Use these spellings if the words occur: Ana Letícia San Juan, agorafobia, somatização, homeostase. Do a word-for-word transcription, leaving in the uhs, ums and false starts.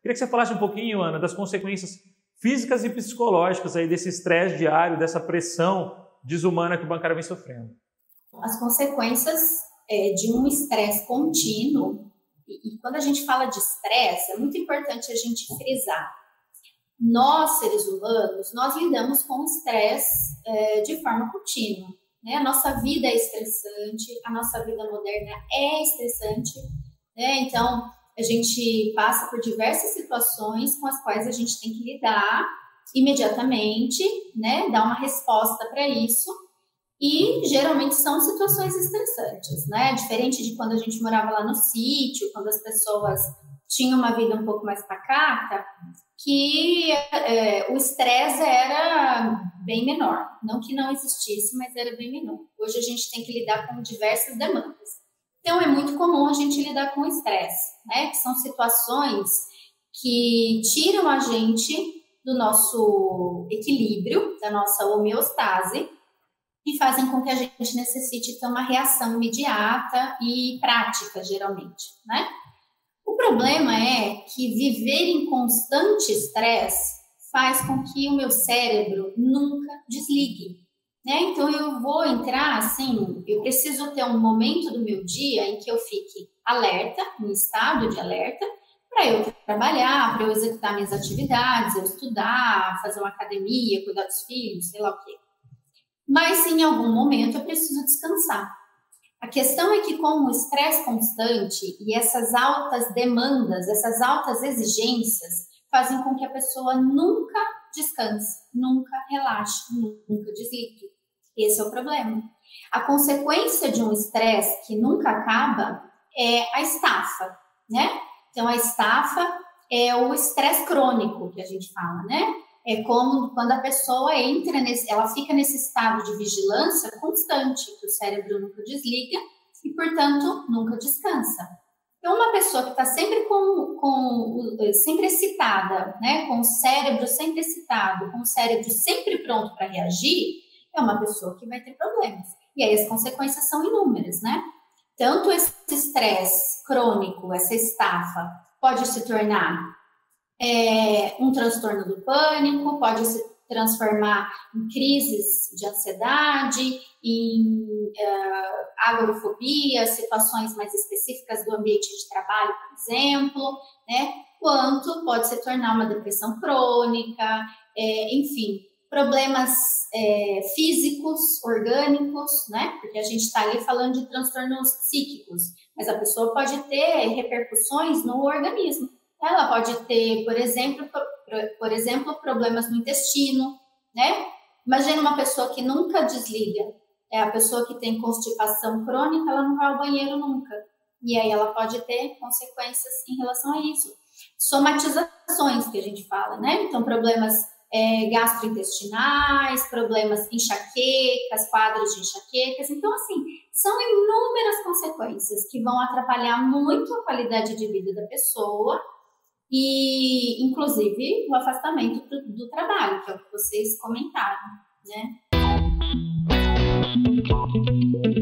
Queria que você falasse um pouquinho, Ana, das consequências físicas e psicológicas aí desse estresse diário, dessa pressão desumana que o bancário vem sofrendo. As consequências é, de um estresse contínuo, e, e quando a gente fala de estresse, é muito importante a gente frisar. Nós, seres humanos, nós lidamos com o estresse é, de forma contínua, né? A nossa vida é estressante, a nossa vida moderna é estressante, né? Então, a gente passa por diversas situações com as quais a gente tem que lidar imediatamente, né? Dar uma resposta para isso. E geralmente são situações estressantes, né? Diferente de quando a gente morava lá no sítio, quando as pessoas tinham uma vida um pouco mais pacata, que é, o estresse era bem menor. Não que não existisse, mas era bem menor. Hoje a gente tem que lidar com diversas demandas. Então é muito comum a gente lidar com estresse, né? Que são situações que tiram a gente do nosso equilíbrio, da nossa homeostase, e fazem com que a gente necessite ter uma reação imediata e prática, geralmente, né? O problema é que viver em constante estresse faz com que o meu cérebro nunca desligue, né? Então, eu vou entrar, assim, eu preciso ter um momento do meu dia em que eu fique alerta, em estado de alerta, para eu trabalhar, para eu executar minhas atividades, eu estudar, fazer uma academia, cuidar dos filhos, sei lá o quê. Mas em algum momento eu preciso descansar. A questão é que com o estresse constante e essas altas demandas, essas altas exigências, fazem com que a pessoa nunca descanse, nunca relaxe, nunca desligue. Esse é o problema. A consequência de um estresse que nunca acaba é a estafa, né? Então, a estafa é o estresse crônico que a gente fala, né? É como quando a pessoa entra, nesse, ela fica nesse estado de vigilância constante, que o cérebro nunca desliga e, portanto, nunca descansa. Então, uma pessoa que está sempre, com, com, sempre excitada, né, com o cérebro sempre excitado, com o cérebro sempre pronto para reagir, é uma pessoa que vai ter problemas. E aí as consequências são inúmeras, né? Tanto esse estresse crônico, essa estafa, pode se tornar É, um transtorno do pânico, pode se transformar em crises de ansiedade, em uh, agorafobia, situações mais específicas do ambiente de trabalho, por exemplo, né? Quanto pode se tornar uma depressão crônica, é, enfim, problemas é, físicos, orgânicos, né? Porque a gente está ali falando de transtornos psíquicos, mas a pessoa pode ter repercussões no organismo. Ela pode ter, por exemplo, por exemplo, problemas no intestino, né? Imagina uma pessoa que nunca desliga. É a pessoa que tem constipação crônica, ela não vai ao banheiro nunca. E aí ela pode ter consequências em relação a isso. Somatizações, que a gente fala, né? Então, problemas é, gastrointestinais, problemas enxaquecas, quadros de enxaquecas. Então, assim, são inúmeras consequências que vão atrapalhar muito a qualidade de vida da pessoa, e, inclusive, o afastamento do, do trabalho, que é o que vocês comentaram, né?